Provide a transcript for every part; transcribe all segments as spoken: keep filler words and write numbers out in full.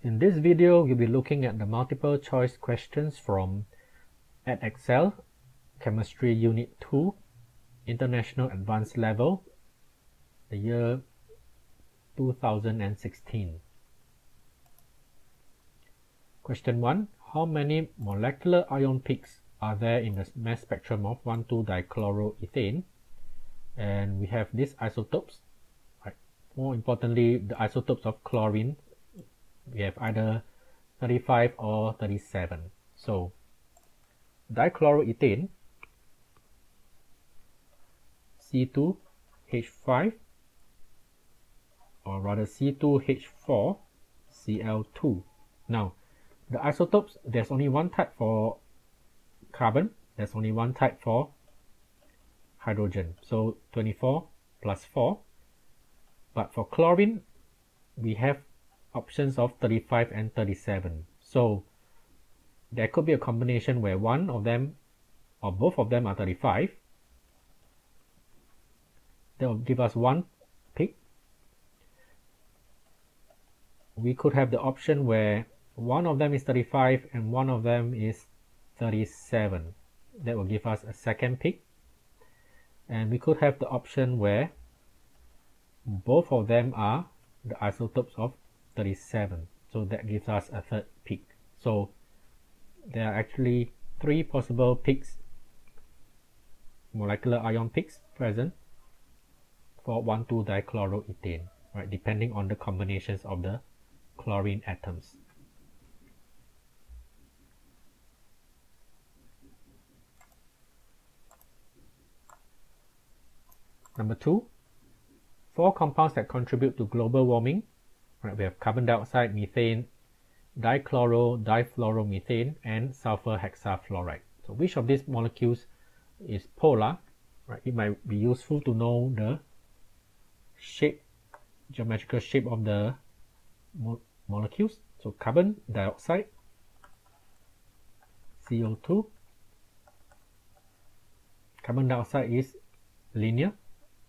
In this video, we'll be looking at the multiple choice questions from Edexcel, Chemistry Unit two, International Advanced Level, the year two thousand sixteen. Question one. How many molecular ion peaks are there in the mass spectrum of one two dichloroethane? And we have these isotopes. More importantly, the isotopes of chlorine. We have either thirty-five or thirty-seven. So dichloroethane, C two H five, or rather C two H four C L two. Now, the isotopes, there's only one type for carbon, there's only one type for hydrogen. So twenty-four plus four. But for chlorine, we have options of thirty-five and thirty-seven. So there could be a combination where one of them or both of them are thirty-five. That will give us one peak. We could have the option where one of them is thirty-five and one of them is thirty-seven. That will give us a second peak. And we could have the option where both of them are the isotopes of thirty-seven. So that gives us a third peak. So there are actually three possible peaks, molecular ion peaks present for one two dichloroethane, right, depending on the combinations of the chlorine atoms. Number two, four compounds that contribute to global warming. Right, we have carbon dioxide, methane, dichloro difluoromethane, and sulfur hexafluoride. So which of these molecules is polar? Right, it might be useful to know the shape, geometrical shape of the mo molecules. So carbon dioxide, C O two. Carbon dioxide is linear,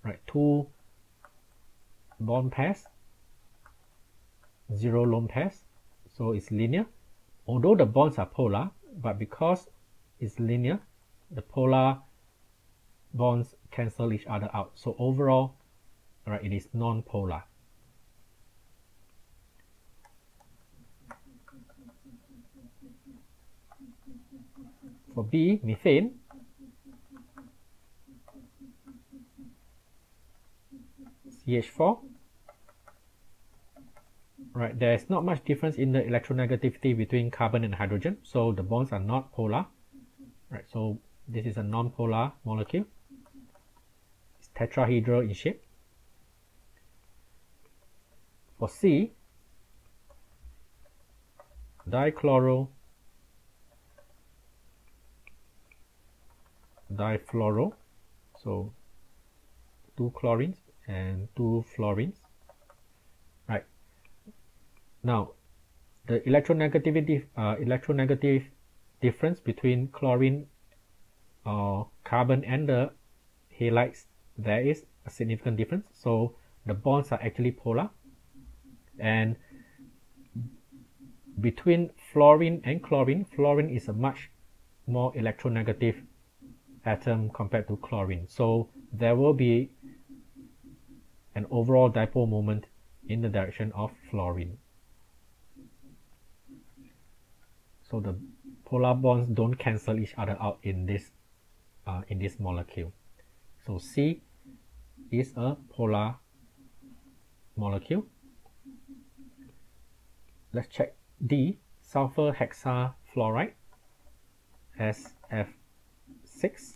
right? Two bond pairs, zero lone pairs, so it's linear. Although the bonds are polar, but because it's linear, the polar bonds cancel each other out. So overall, right, it is non-polar. For B, methane, C H four. Right, there's not much difference in the electronegativity between carbon and hydrogen, so the bonds are not polar. Right, so this is a non-polar molecule. It's tetrahedral in shape. For C, dichloro difluoro, so two chlorines and two fluorines. Right. Now, the electronegativity, uh, electronegative difference between chlorine or uh, carbon and the halides, there is a significant difference. So the bonds are actually polar. And between fluorine and chlorine, fluorine is a much more electronegative atom compared to chlorine. So there will be an overall dipole moment in the direction of fluorine. So the polar bonds don't cancel each other out in this uh, in this molecule. So C is a polar molecule. Let's check D, sulfur hexafluoride, S F six.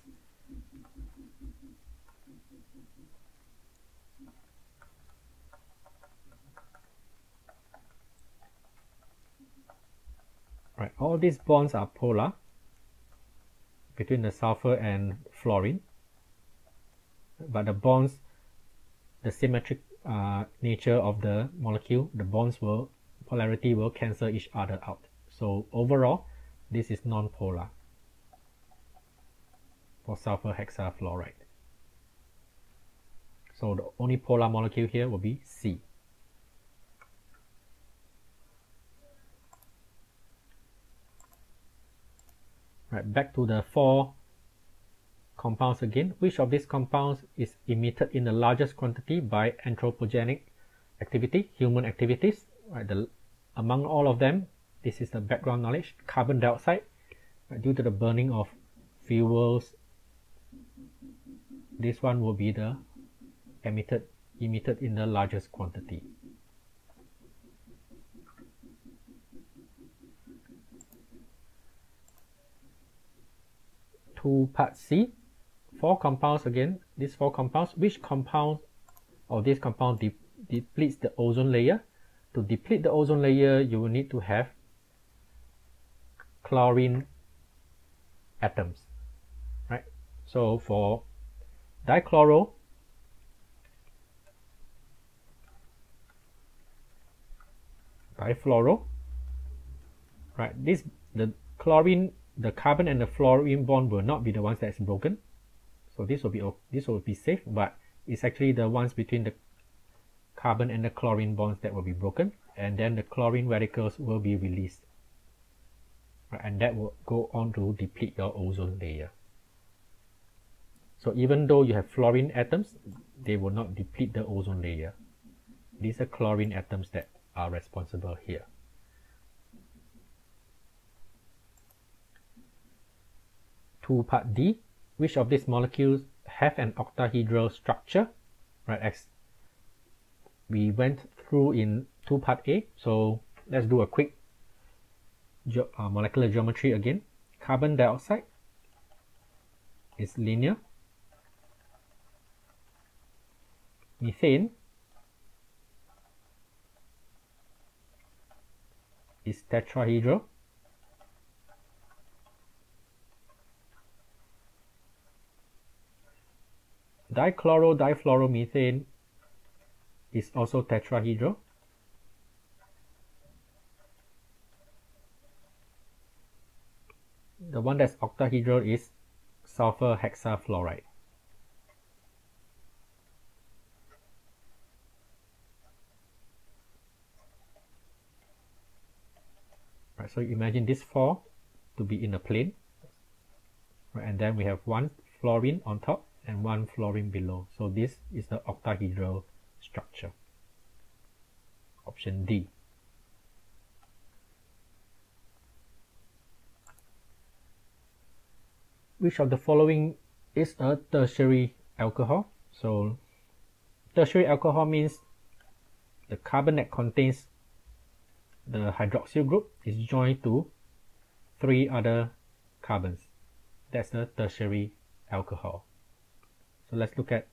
Right, all these bonds are polar between the sulfur and fluorine, but the bonds, the symmetric uh, nature of the molecule, the bonds will, polarity will cancel each other out. So overall, this is non-polar for sulfur hexafluoride. So the only polar molecule here will be C. Right, back to the four compounds again. Which of these compounds is emitted in the largest quantity by anthropogenic activity, human activities? Right, the, among all of them, this is the background knowledge, carbon dioxide, right, due to the burning of fuels. This one will be the emitted, emitted in the largest quantity. To part C, four compounds again, these four compounds, which compound or this compound de depletes the ozone layer? To deplete the ozone layer, you will need to have chlorine atoms, right? So for dichloro difluoro, right, this the chlorine, the carbon and the fluorine bond will not be the ones that's broken, so this will be this will be safe, but it's actually the ones between the carbon and the chlorine bonds that will be broken, and then the chlorine radicals will be released, right, and that will go on to deplete your ozone layer. So even though you have fluorine atoms, they will not deplete the ozone layer. These are chlorine atoms that are responsible here. To part D, which of these molecules have an octahedral structure? Right, as we went through in two part A, so let's do a quick ge uh, molecular geometry again. Carbon dioxide is linear. Methane is tetrahedral. Dichloro difluoromethane is also tetrahedral. The one that's octahedral is sulfur hexafluoride. Right, so you imagine these four to be in a plane, right, and then we have one fluorine on top and one fluorine below. So this is the octahedral structure. Option D. Which of the following is a tertiary alcohol? So tertiary alcohol means the carbon that contains the hydroxyl group is joined to three other carbons. That's the tertiary alcohol. So let's look at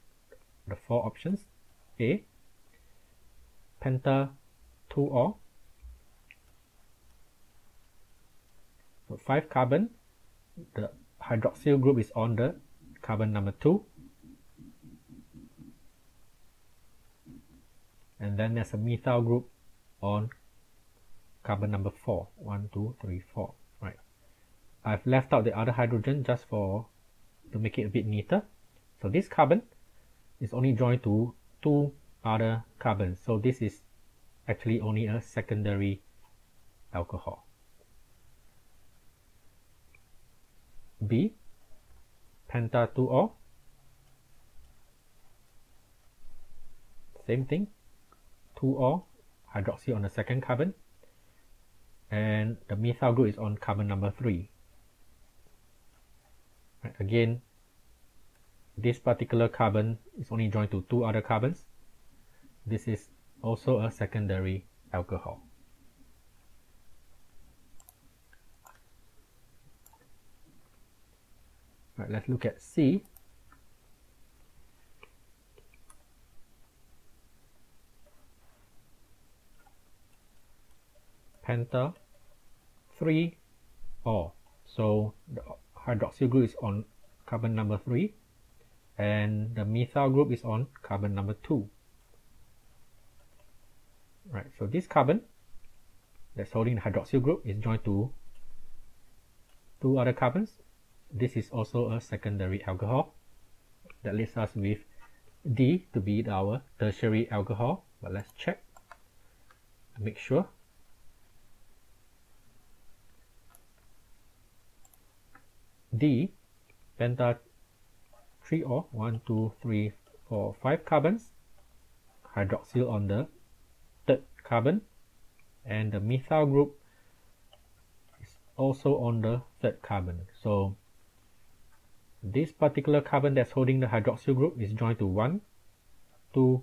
the four options. A, pentan two ol, so five carbon, the hydroxyl group is on the carbon number two, and then there's a methyl group on carbon number four. One, two, three, four, right? I've left out the other hydrogen just for to make it a bit neater. So this carbon is only joined to two other carbons, so this is actually only a secondary alcohol. B, pentan two ol, same thing, two ol, hydroxy on the second carbon, and the methyl group is on carbon number three. Right, again, this particular carbon is only joined to two other carbons. This is also a secondary alcohol. Right, let's look at C. pentan three ol. So the hydroxyl group is on carbon number three. And the methyl group is on carbon number two. Right, so this carbon that's holding the hydroxyl group is joined to two other carbons. This is also a secondary alcohol. That leaves us with D to be our tertiary alcohol. But let's check to make sure. D, pentan three-ol, one, two, three, four, five carbons, hydroxyl on the third carbon, and the methyl group is also on the third carbon. So this particular carbon that's holding the hydroxyl group is joined to one, two,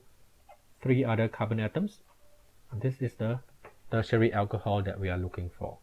three other carbon atoms. This is the tertiary alcohol that we are looking for.